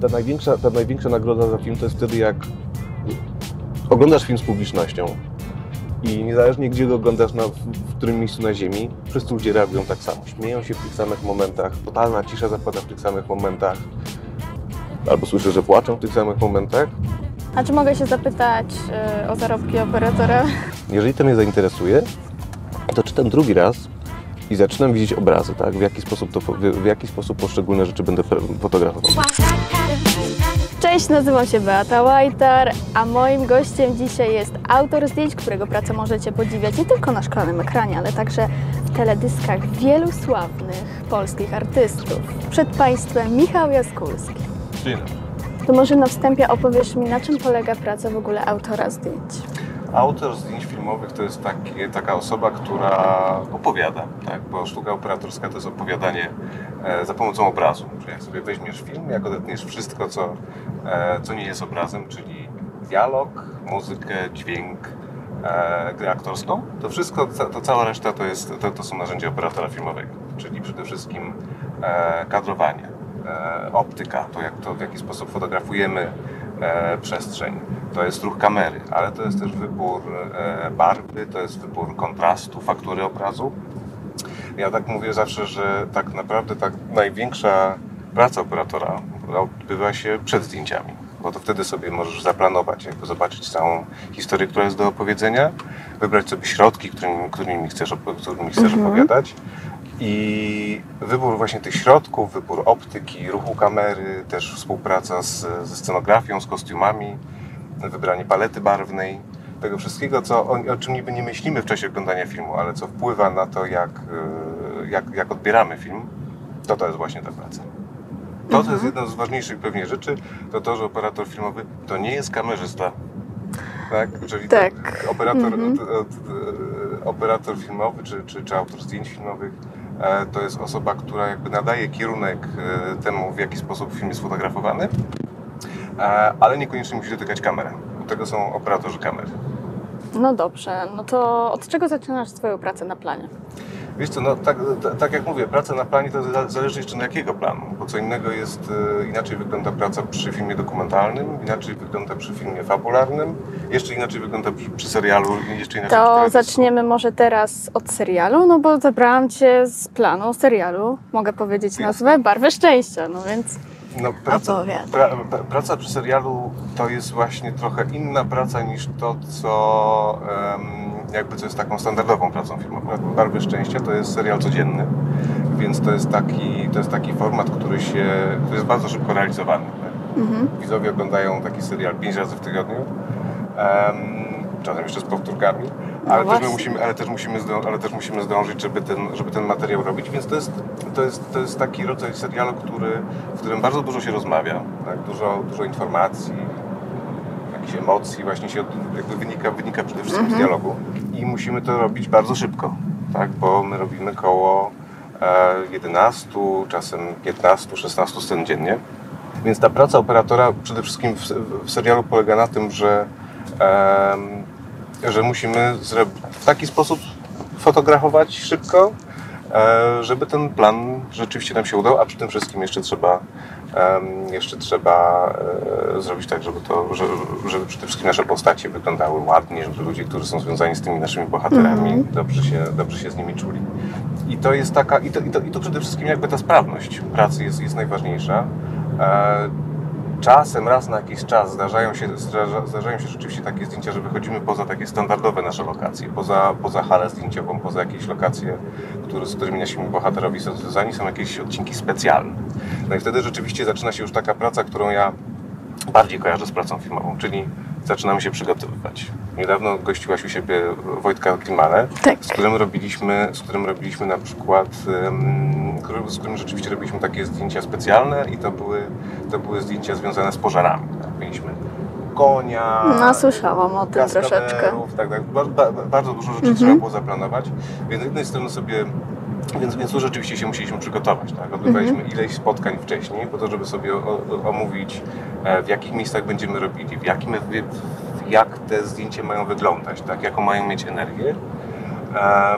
Ta największa nagroda za film to jest wtedy, jak oglądasz film z publicznością i niezależnie gdzie go oglądasz, w którym miejscu na ziemi, wszyscy ludzie reagują tak samo. Śmieją się w tych samych momentach, totalna cisza zapada w tych samych momentach, albo słyszę, że płaczą w tych samych momentach. A czy mogę się zapytać o zarobki operatora? Jeżeli to mnie zainteresuje, to czytam drugi raz i zaczynam widzieć obrazy, tak? W jaki sposób poszczególne rzeczy będę fotografował. Cześć, nazywam się Beata Łajtar, a moim gościem dzisiaj jest autor zdjęć, którego pracę możecie podziwiać nie tylko na szklanym ekranie, ale także w teledyskach wielu sławnych polskich artystów. Przed Państwem Michał Jaskulski. Dzień dobry. To może na wstępie opowiesz mi, na czym polega praca w ogóle autora zdjęć? Autor zdjęć filmowych to jest taka osoba, która opowiada, tak? Bo sztuka operatorska to jest opowiadanie za pomocą obrazu. Czyli jak sobie weźmiesz film, jak odetniesz wszystko, co nie jest obrazem, czyli dialog, muzykę, dźwięk, grę aktorską, to wszystko, cała reszta to są narzędzia operatora filmowego, czyli przede wszystkim kadrowanie, optyka, to w jaki sposób fotografujemy przestrzeń. To jest ruch kamery, ale to jest też wybór barwy, to jest wybór kontrastu, faktury obrazu. Ja tak mówię zawsze, że tak naprawdę największa praca operatora odbywa się przed zdjęciami, bo to wtedy sobie możesz zaplanować, jakby zobaczyć całą historię, która jest do opowiedzenia, wybrać sobie środki, którymi chcesz opowiadać. I wybór właśnie tych środków, wybór optyki, ruchu kamery, też współpraca ze scenografią, z kostiumami, wybranie palety barwnej, tego wszystkiego, o czym niby nie myślimy w czasie oglądania filmu, ale co wpływa na to, jak odbieramy film, to jest właśnie ta praca. To jest jedną z ważniejszych pewnie rzeczy, to, że operator filmowy to nie jest kamerzysta. Tak? Czyli tak. Operator filmowy czy autor zdjęć filmowych to jest osoba, która jakby nadaje kierunek temu, w jaki sposób film jest fotografowany, ale niekoniecznie musi dotykać kamery. Do tego są operatorzy kamer. No dobrze, no to od czego zaczynasz swoją pracę na planie? Wiesz co, no tak jak mówię, praca na planie to zależy jeszcze na jakiego planu, bo co innego jest, inaczej wygląda praca przy filmie dokumentalnym, inaczej wygląda przy filmie fabularnym, jeszcze inaczej wygląda przy serialu, jeszcze inaczej. To zaczniemy może teraz od serialu, no bo zabrałam Cię z planu serialu, mogę powiedzieć nazwę, Barwy szczęścia, no więc... No, praca przy serialu to jest właśnie trochę inna praca niż to, co jest taką standardową pracą filmową. Barwy szczęścia to jest serial codzienny, więc to jest taki format, który jest bardzo szybko realizowany. Tak? Mhm. Widzowie oglądają taki serial 5 razy w tygodniu, czasem jeszcze z powtórkami, ale też musimy zdążyć, żeby ten materiał robić, więc to jest taki rodzaj serialu, w którym bardzo dużo się rozmawia, tak? dużo informacji, jakichś emocji właśnie wynika przede wszystkim z dialogu. I musimy to robić bardzo szybko, tak? Bo my robimy koło 11, czasem 15, 16 scen dziennie. Więc ta praca operatora przede wszystkim w serialu polega na tym, że musimy w taki sposób fotografować szybko, żeby ten plan rzeczywiście nam się udał, a przy tym wszystkim jeszcze trzeba zrobić tak, żeby przede wszystkim nasze postacie wyglądały ładnie, żeby ludzie, którzy są związani z tymi naszymi bohaterami, dobrze się z nimi czuli. I to jest i to przede wszystkim jakby ta sprawność pracy jest najważniejsza. Czasem, raz na jakiś czas zdarzają się rzeczywiście takie zdjęcia, że wychodzimy poza takie standardowe nasze lokacje, poza halę zdjęciową, poza jakieś lokacje, z którymi nasi bohaterowie są związani, są jakieś odcinki specjalne. No i wtedy rzeczywiście zaczyna się już taka praca, którą ja bardziej kojarzę z pracą filmową, czyli zaczynamy się przygotowywać. Niedawno gościłaś u siebie Wojtka Klimale, tak. z którym robiliśmy na przykład, z którym rzeczywiście robiliśmy takie zdjęcia specjalne i to były zdjęcia związane z pożarami. Tak? Mieliśmy konia, słyszałam o tym troszeczkę. Tak. Bardzo dużo rzeczy trzeba było zaplanować, więc z jednej strony sobie Więc tu rzeczywiście się musieliśmy przygotować, tak? Odbywaliśmy ileś spotkań wcześniej po to, żeby sobie omówić, w jakich miejscach będziemy robili, jak te zdjęcia mają wyglądać, tak? Jaką mają mieć energię,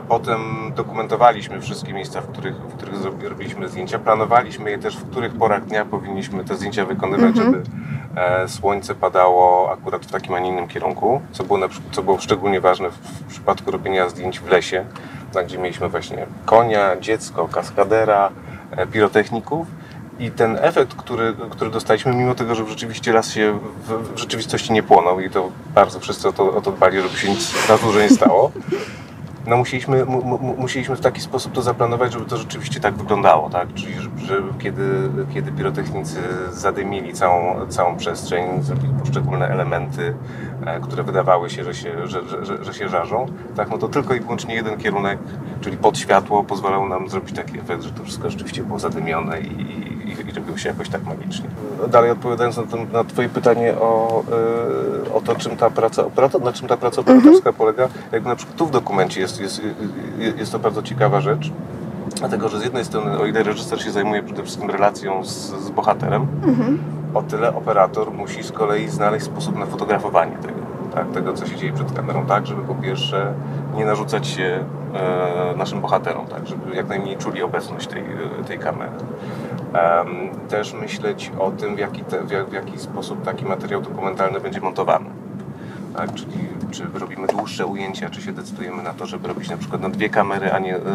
Potem dokumentowaliśmy wszystkie miejsca, w których robiliśmy zdjęcia. Planowaliśmy je też, w których porach dnia powinniśmy te zdjęcia wykonywać, żeby słońce padało akurat w takim, a nie innym kierunku, co było szczególnie ważne w przypadku robienia zdjęć w lesie, gdzie mieliśmy właśnie konia, dziecko, kaskadera, pirotechników. I ten efekt, który dostaliśmy, mimo tego, że rzeczywiście las się w rzeczywistości nie płonął i to bardzo wszyscy o to dbali, żeby się nic w naturze nie stało, no musieliśmy w taki sposób to zaplanować, żeby to rzeczywiście tak wyglądało, tak? Czyli że kiedy pirotechnicy zadymili całą przestrzeń, zrobili poszczególne elementy, które wydawały się, że się żarzą, tak? No to tylko i wyłącznie jeden kierunek, czyli pod światło, pozwalał nam zrobić taki efekt, że to wszystko rzeczywiście było zadymione i robiło się jakoś tak magicznie. Dalej, odpowiadając na Twoje pytanie o to, na czym ta praca operatorska polega, jak na przykład tu w dokumencie jest to bardzo ciekawa rzecz, dlatego że z jednej strony, o ile reżyser się zajmuje przede wszystkim relacją z bohaterem, o tyle operator musi z kolei znaleźć sposób na fotografowanie tego, co się dzieje przed kamerą, tak, żeby po pierwsze nie narzucać się naszym bohaterom, tak, żeby jak najmniej czuli obecność tej kamery. Też myśleć o tym, w jaki sposób taki materiał dokumentalny będzie montowany. Tak, czyli czy robimy dłuższe ujęcia, czy się decydujemy na to, żeby robić na przykład na dwie kamery,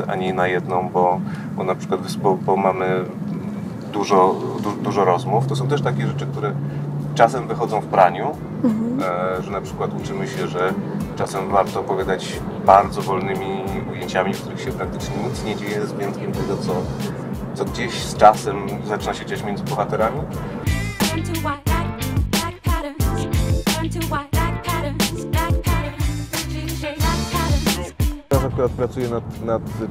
a nie na jedną, bo na przykład bo mamy dużo rozmów. To są też takie rzeczy, które czasem wychodzą w praniu, że na przykład uczymy się, że czasem warto opowiadać bardzo wolnymi ujęciami, w których się praktycznie nic nie dzieje z wyjątkiem tego, co gdzieś z czasem zaczyna się dziać między bohaterami. Teraz akurat pracuję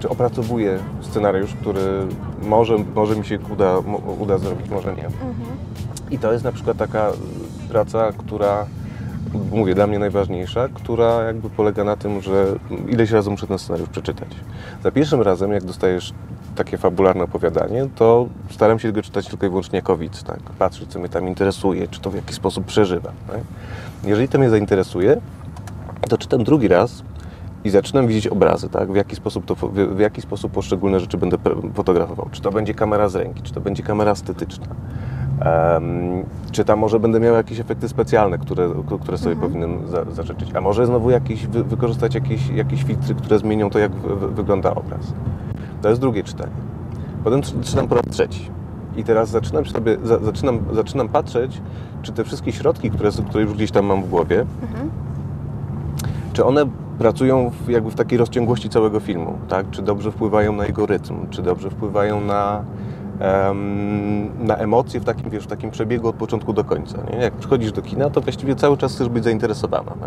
czy opracowuję scenariusz, który może mi się uda zrobić, może nie. I to jest na przykład taka praca, która, mówię, dla mnie najważniejsza, która jakby polega na tym, że ileś razy muszę ten scenariusz przeczytać. Za pierwszym razem, jak dostajesz takie fabularne opowiadanie, to staram się go czytać tylko i wyłącznie jako widz, tak? Patrzę, co mnie tam interesuje, czy to w jakiś sposób przeżywa. Tak? Jeżeli to mnie zainteresuje, to czytam drugi raz i zaczynam widzieć obrazy, tak? W jaki sposób poszczególne rzeczy będę fotografował. Czy to będzie kamera z ręki, czy to będzie kamera estetyczna. Czy tam może będę miał jakieś efekty specjalne, które sobie powinienem zażyczyć, a może znowu wykorzystać jakieś filtry, które zmienią to, jak wygląda obraz. To jest drugie czytanie. Potem czytam po raz trzeci. I teraz zaczynam patrzeć, czy te wszystkie środki, które już gdzieś tam mam w głowie, czy one pracują w takiej rozciągłości całego filmu, tak? Czy dobrze wpływają na jego rytm, czy dobrze wpływają na emocje w takim przebiegu od początku do końca. Nie? Jak przychodzisz do kina, to właściwie cały czas chcesz być zainteresowana, no.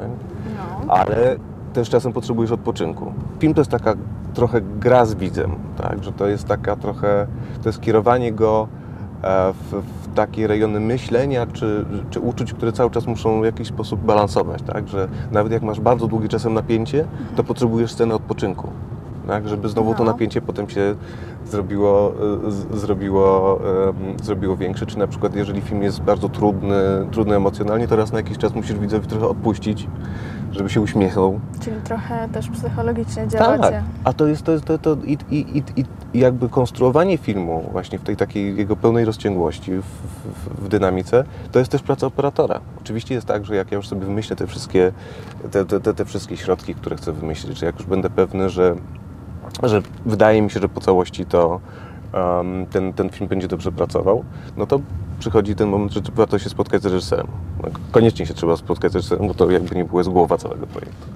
Ale też czasem potrzebujesz odpoczynku. Film to jest taka trochę gra z widzem, tak? Że to jest taka trochę, to jest kierowanie go w takie rejony myślenia czy uczuć, które cały czas muszą w jakiś sposób balansować. Tak? Że nawet jak masz bardzo długie czasem napięcie, to potrzebujesz sceny odpoczynku. Tak, żeby znowu to napięcie potem się zrobiło większe, czy na przykład jeżeli film jest bardzo trudny emocjonalnie, to raz na jakiś czas musisz widzowi trochę odpuścić, żeby się uśmiechnął. Czyli trochę też psychologicznie działacie. Tak, a to jest jakby konstruowanie filmu właśnie w tej takiej jego pełnej rozciągłości, w dynamice, to jest też praca operatora. Oczywiście jest tak, że jak ja już sobie wymyślę te wszystkie środki, które chcę wymyślić, czy jak już będę pewny, że wydaje mi się, że po całości to ten film będzie dobrze pracował, no to przychodzi ten moment, że warto się spotkać z reżyserem. No, koniecznie się trzeba spotkać z reżyserem, bo to jakby nie było z głowa całego projektu.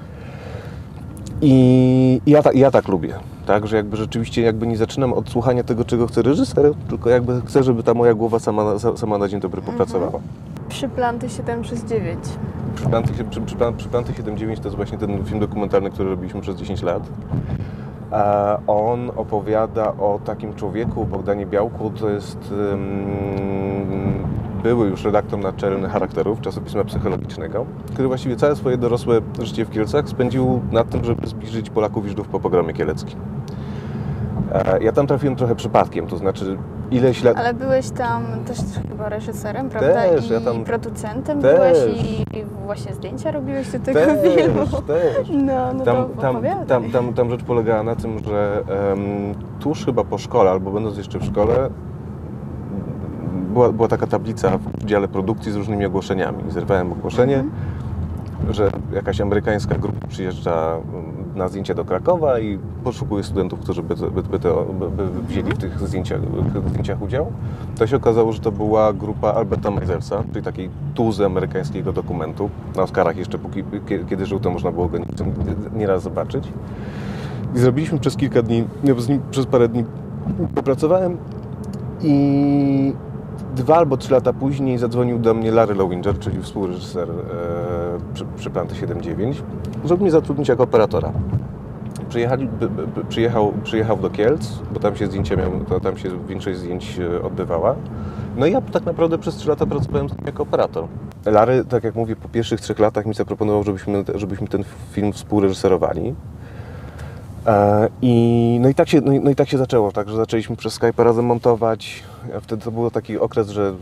I ja tak lubię, tak, że jakby rzeczywiście jakby nie zaczynam od słuchania tego, czego chce reżyser, tylko jakby chcę, żeby ta moja głowa sama na dzień dobry popracowała. Przy Planty 7/9. Przy Planty 7/9 to jest właśnie ten film dokumentalny, który robiliśmy przez 10 lat. On opowiada o takim człowieku, Bogdanie Białku, to jest były już redaktor naczelny Charakterów, czasopisma psychologicznego, który właściwie całe swoje dorosłe życie w Kielcach spędził na tym, żeby zbliżyć Polaków i Żydów po pogromie kieleckim. Ja tam trafiłem trochę przypadkiem, to znaczy Ileś lat... Ale byłeś tam też chyba reżyserem, prawda? Też, ja tam... I producentem też. Byłeś i właśnie zdjęcia robiłeś do tego filmu. Też. No, no tam rzecz polegała na tym, że tuż chyba po szkole, albo będąc jeszcze w szkole, była taka tablica w dziale produkcji z różnymi ogłoszeniami. Zerwałem ogłoszenie, że jakaś amerykańska grupa przyjeżdża na zdjęcia do Krakowa i poszukuje studentów, którzy by wzięli w tych zdjęciach udział. To się okazało, że to była grupa Alberta Meiselsa, czyli takiej tuzy amerykańskiego dokumentu. Na Oscarach jeszcze, kiedy żył, to można było go nieraz zobaczyć. I zrobiliśmy przez kilka dni, z nim przez parę dni popracowałem i 2 albo 3 lata później zadzwonił do mnie Larry Lowinger, czyli współreżyser Przy Planty 7/9, żeby mnie zatrudnić jako operatora. Przyjechał do Kielc, bo tam się zdjęcia tam się większość zdjęć odbywała. No i ja tak naprawdę przez 3 lata pracowałem jako operator. Larry, tak jak mówię, po pierwszych 3 latach mi zaproponował, żebyśmy ten film współreżyserowali. No i tak się zaczęło, także zaczęliśmy przez Skype'a razem montować. Wtedy to był taki okres, że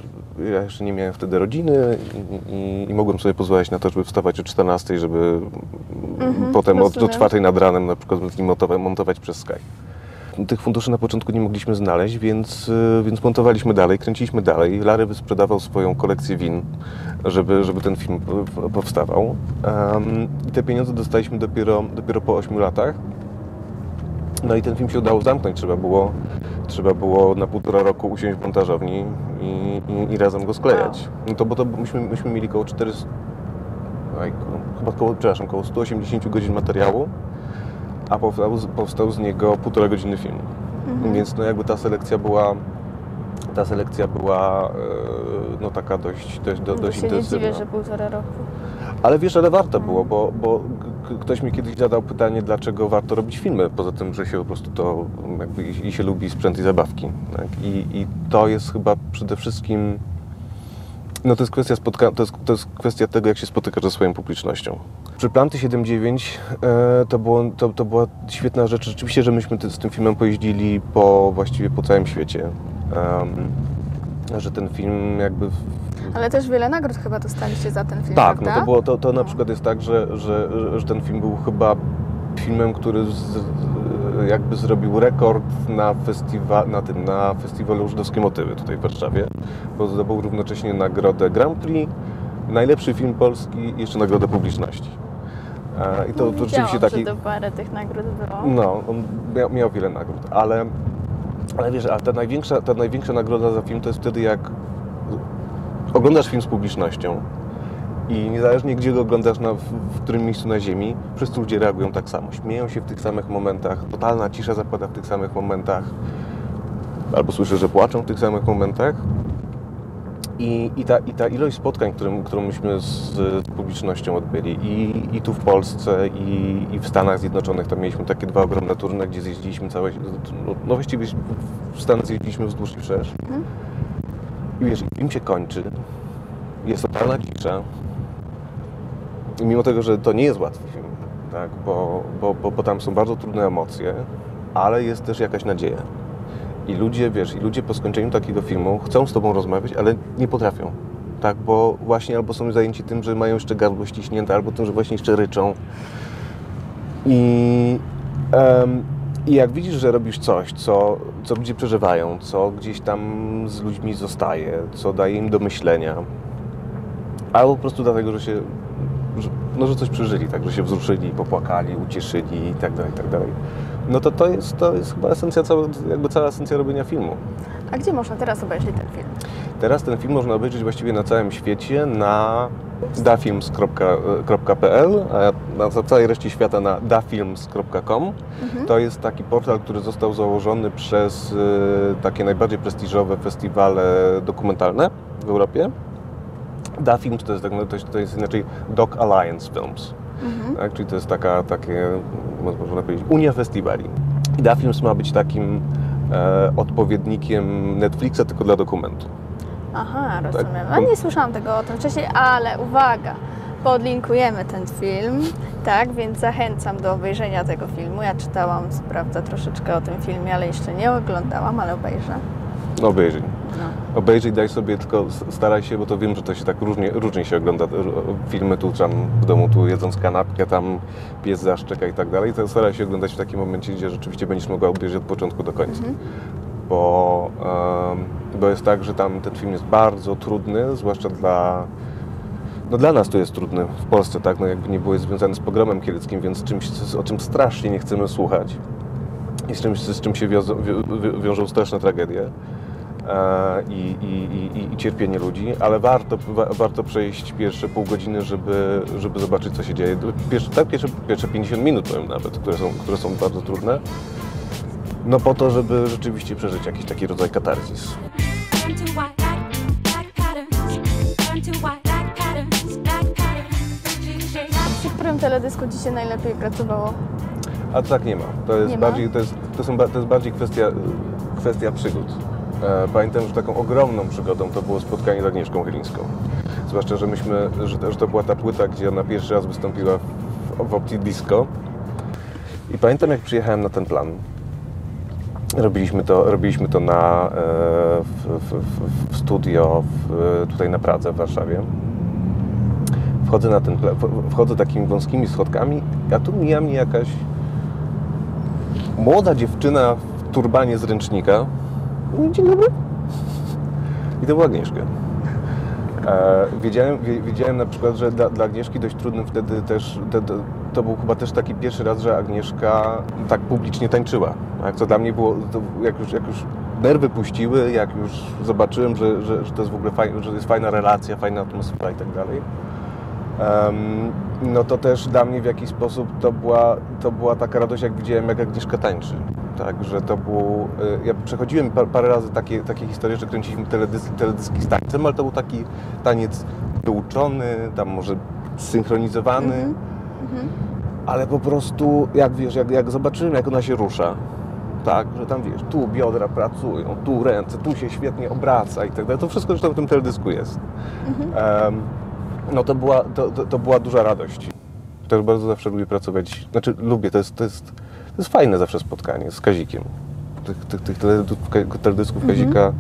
ja jeszcze nie miałem wtedy rodziny i mogłem sobie pozwolić na to, żeby wstawać o 14, żeby potem do 4 nad ranem na przykład montować przez Skype. Tych funduszy na początku nie mogliśmy znaleźć, więc montowaliśmy dalej, kręciliśmy dalej. Larry wysprzedawał swoją kolekcję win, żeby ten film powstawał. I te pieniądze dostaliśmy dopiero po 8 latach. No i ten film się udało zamknąć, trzeba było na 1,5 roku usiąść w montażowni i razem go sklejać. No to myśmy mieli koło 400, chyba koło 180 godzin materiału, a powstał z niego 1,5-godzinny film. Więc no jakby ta selekcja była no taka dość intensywna. Nie dziwię, że 1,5 roku. Ale wiesz, ale warto było, bo ktoś mi kiedyś zadał pytanie, dlaczego warto robić filmy, poza tym, że się po prostu to jakby i się lubi sprzęt i zabawki. Tak? I to jest chyba przede wszystkim, no to jest kwestia kwestia tego, jak się spotykasz ze swoją publicznością. Przy Planty 7/9 to była świetna rzecz. Rzeczywiście, że myśmy z tym filmem pojeździli właściwie po całym świecie. Że ten film jakby... Ale też wiele nagród chyba dostaliście za ten film, tak, prawda? No to na przykład jest tak, że ten film był chyba filmem, który jakby zrobił rekord na festiwalu Żydowskie Motywy tutaj w Warszawie, bo zdobył równocześnie nagrodę Grand Prix, najlepszy film polski i jeszcze nagrodę publiczności. I to rzeczywiście taki... to parę tych nagród było. No, on miał wiele nagród, ale wiesz, a ta największa nagroda za film to jest wtedy, jak oglądasz film z publicznością i niezależnie gdzie go oglądasz, w którym miejscu na ziemi, wszyscy ludzie reagują tak samo. Śmieją się w tych samych momentach, totalna cisza zapada w tych samych momentach, albo słyszę, że płaczą w tych samych momentach. I ta ilość spotkań, którą myśmy z publicznością odbyli i tu w Polsce, i w Stanach Zjednoczonych, tam mieliśmy takie 2 ogromne turne, gdzie zjeździliśmy całe... No właściwie w Stanach zjeździliśmy wzdłuż i wszerz. I wiesz, film się kończy, jest totalna cisza. I mimo tego, że to nie jest łatwy film, tak, bo tam są bardzo trudne emocje, ale jest też jakaś nadzieja. I ludzie, wiesz, po skończeniu takiego filmu chcą z tobą rozmawiać, ale nie potrafią, tak, bo właśnie albo są zajęci tym, że mają jeszcze gardło ściśnięte, albo tym, że właśnie jeszcze ryczą. I jak widzisz, że robisz coś, co ludzie przeżywają, co gdzieś tam z ludźmi zostaje, co daje im do myślenia, albo po prostu dlatego, że coś przeżyli, tak, że się wzruszyli, popłakali, ucieszyli i tak dalej. No to to jest chyba esencja, cała esencja robienia filmu. A gdzie można teraz obejrzeć ten film? Teraz ten film można obejrzeć właściwie na całym świecie na dafilms.pl, a na całej reszcie świata na dafilms.com. To jest taki portal, który został założony przez takie najbardziej prestiżowe festiwale dokumentalne w Europie. Dafilms to jest inaczej Doc Alliance Films. Tak, czyli to jest takie, można powiedzieć, unia festiwali. I Dafilms ma być takim odpowiednikiem Netflixa, tylko dla dokumentu. Aha, rozumiem. Tak, nie słyszałam tego o tym wcześniej, ale uwaga, podlinkujemy ten film, tak, więc zachęcam do obejrzenia tego filmu. Ja czytałam, co prawda, troszeczkę o tym filmie, ale jeszcze nie oglądałam, ale obejrzę. Obejrzyj. No. Obejrzyj, daj sobie, tylko staraj się, bo to wiem, że to się tak różnie się ogląda. Filmy tu, tam w domu, tu jedząc kanapkę, tam pies zaszczeka i tak dalej. To staraj się oglądać w takim momencie, gdzie rzeczywiście będziesz mogła obejrzeć od początku do końca. Mhm. Bo jest tak, że tam ten film jest bardzo trudny, zwłaszcza dla... No dla nas to jest trudne w Polsce, tak? No jakby nie było, jest związane z pogromem kieleckim, więc czymś, o czym strasznie nie chcemy słuchać i z czym się wiążą straszne tragedie i cierpienie ludzi, ale warto przejść pierwsze pół godziny, żeby zobaczyć, co się dzieje. Pierwsze 50 minut powiem nawet, które są bardzo trudne, no po to, żeby rzeczywiście przeżyć jakiś taki rodzaj katarzis. W którym teledysku Ci się najlepiej pracowało? A tak nie ma. To jest bardziej kwestia przygód. Pamiętam, że taką ogromną przygodą to było spotkanie z Agnieszką Chylińską. Zwłaszcza, że to była ta płyta, gdzie ona pierwszy raz wystąpiła w opcji disco. I pamiętam, jak przyjechałem na ten plan. Robiliśmy to w studio tutaj na Pradze w Warszawie. Wchodzę takimi wąskimi schodkami, a tu mija mnie jakaś młoda dziewczyna w turbanie z ręcznika. Dzień dobry. I to była Agnieszka. Wiedziałem na przykład, że dla Agnieszki dość trudnym wtedy też, to był chyba też taki pierwszy raz, że Agnieszka tak publicznie tańczyła. Tak? Co dla mnie było, jak już nerwy puściły, jak już zobaczyłem, że to jest w ogóle fajne, że jest fajna relacja, fajna atmosfera i tak dalej. No to też dla mnie w jakiś sposób to była taka radość, jak widziałem, jak Agnieszka tańczy. Także to był... Ja przechodziłem parę razy takie historie, że kręciliśmy teledyski z tańcem, ale to był taki taniec wyuczony, tam może synchronizowany, ale po prostu, jak wiesz, jak zobaczyłem, jak ona się rusza, tak, że tam wiesz, tu biodra pracują, tu ręce, tu się świetnie obraca i tak dalej, to wszystko zresztą w tym teledysku jest. No to była duża radość. Też bardzo zawsze lubię pracować, znaczy lubię, to jest fajne zawsze spotkanie z Kazikiem. Tych teledysków Kazika,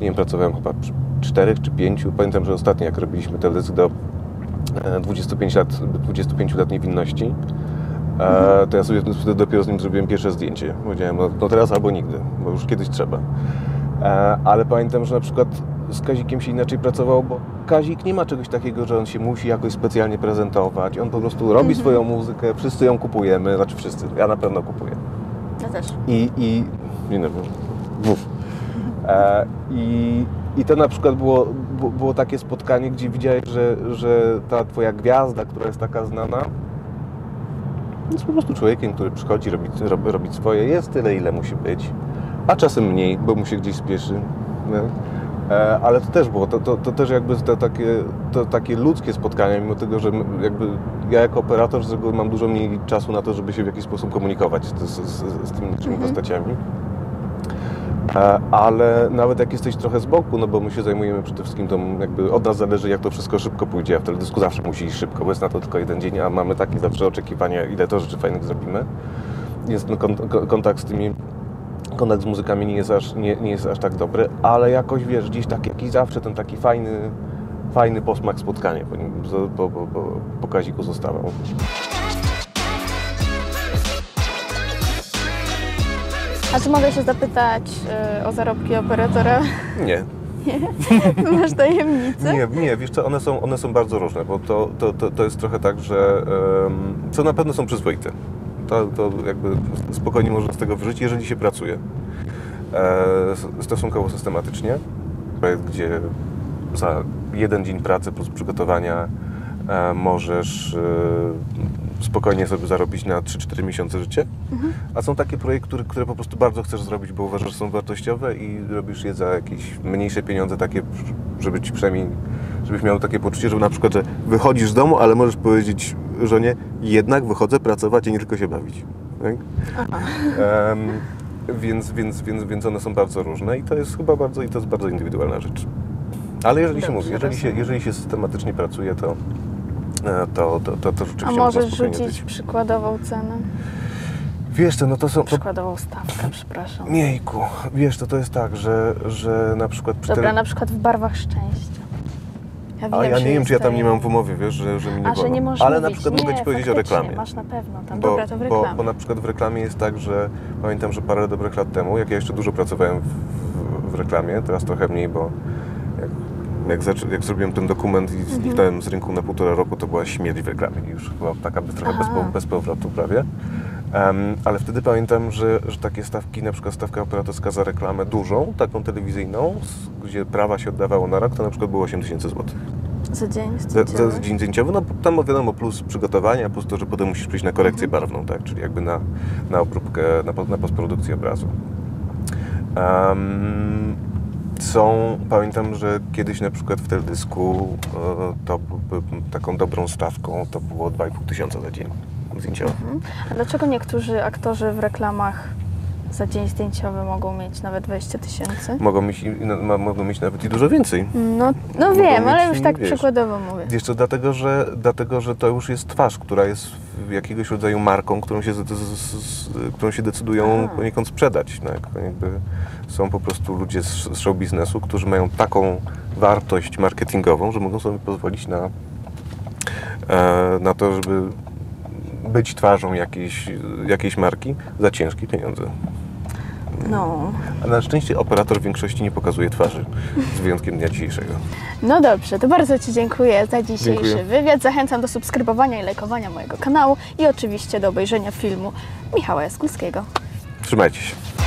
nie wiem, pracowałem chyba 4 czy 5. Pamiętam, że ostatnio jak robiliśmy teledysk do 25 lat niewinności, to ja sobie wtedy dopiero z nim zrobiłem pierwsze zdjęcie. Powiedziałem, no teraz albo nigdy, bo już kiedyś trzeba. Ale pamiętam, że na przykład z Kazikiem się inaczej pracowało, bo Kazik nie ma czegoś takiego, że on się musi jakoś specjalnie prezentować. On po prostu robi swoją muzykę, wszyscy ją kupujemy, znaczy wszyscy, ja na pewno kupuję. Ja też. I to na przykład było takie spotkanie, gdzie widziałeś, że ta twoja gwiazda, która jest taka znana, jest po prostu człowiekiem, który przychodzi robić swoje, jest tyle, ile musi być, a czasem mniej, bo mu się gdzieś spieszy. No. Ale to też było, to też jakby takie ludzkie spotkania, mimo tego, że jakby ja jako operator z reguły mam dużo mniej czasu na to, żeby się w jakiś sposób komunikować z tymi naszymi postaciami. Ale nawet jak jesteś trochę z boku, no bo my się zajmujemy przede wszystkim tą, jakby od nas zależy, jak to wszystko szybko pójdzie, a w teledysku zawsze musi iść szybko, bo jest na to tylko jeden dzień, a mamy takie zawsze oczekiwania, ile to rzeczy fajnych zrobimy. Jest ten kontakt z muzykami nie jest aż tak dobry, ale jakoś, wiesz, gdzieś tak jakiś zawsze ten taki fajny posmak spotkania po Kaziku zostawał. A czy mogę się zapytać o zarobki operatora? Nie. Nie? Masz tajemnicę? Nie, wiesz co, one są bardzo różne, bo to jest trochę tak, że co na pewno są przyzwoite. To jakby spokojnie można z tego wyżyć, jeżeli się pracuje stosunkowo systematycznie, gdzie za jeden dzień pracy plus przygotowania możesz spokojnie sobie zarobić na 3-4 miesiące życia, a są takie projekty, które po prostu bardzo chcesz zrobić, bo uważasz, że są wartościowe i robisz je za jakieś mniejsze pieniądze, takie, żeby ci przynajmniej, żebyś miał takie poczucie, że na przykład, że wychodzisz z domu, ale możesz powiedzieć żonie, jednak wychodzę pracować i nie tylko się bawić. Tak? Więc one są bardzo różne i to jest chyba bardzo indywidualna rzecz. Ale jeżeli się systematycznie pracuje, to rzeczywiście... A możesz rzucić przykładową cenę? Wiesz co, no to są... Przykładową stawkę, przepraszam. Miejku, wiesz to jest tak, że na przykład... Przy Dobra, na przykład w Barwach szczęścia. Ja wiem, ja nie wiem, czy ja tam nie mam w umowie, wiesz, że mnie nie wolno. Ale mówić. Na przykład mogę ci powiedzieć o reklamie. Masz na pewno tam. Dobra, to w reklamie. Bo na przykład w reklamie jest tak, że pamiętam, że parę dobrych lat temu, jak ja jeszcze dużo pracowałem w reklamie, teraz trochę mniej, bo jak zrobiłem ten dokument i zniknąłem z rynku na 1,5 roku, to była śmierć w reklamie już, była taka trochę bez powrotu prawie. Ale wtedy pamiętam, że takie stawki, na przykład stawka operatorska za reklamę dużą, taką telewizyjną, gdzie prawa się oddawało na rok, to na przykład było 8 000 zł. Za dzień zdjęciowy? Za dzień zdjęciowy, no tam wiadomo, plus przygotowania, plus to, że potem musisz przyjść na korekcję barwną, tak? Czyli jakby na obróbkę, na postprodukcję obrazu. Pamiętam, że kiedyś na przykład w teledysku taką dobrą stawką to było 2 500 za dzień zdjęciowy. A dlaczego niektórzy aktorzy w reklamach za dzień zdjęciowy mogą mieć nawet 20 000? Mogą mieć nawet i dużo więcej. No wiem, ale już tak przykładowo mówię. Wiesz co, dlatego, że to już jest twarz, która jest jakiegoś rodzaju marką, którą się decydują poniekąd sprzedać. No, jakby są po prostu ludzie z show biznesu, którzy mają taką wartość marketingową, że mogą sobie pozwolić na to, żeby być twarzą jakiejś marki za ciężkie pieniądze. No. A na szczęście operator w większości nie pokazuje twarzy, z wyjątkiem dnia dzisiejszego. No dobrze, to bardzo ci dziękuję za dzisiejszy wywiad. Zachęcam do subskrybowania i lajkowania mojego kanału i oczywiście do obejrzenia filmu Michała Jaskulskiego. Trzymajcie się.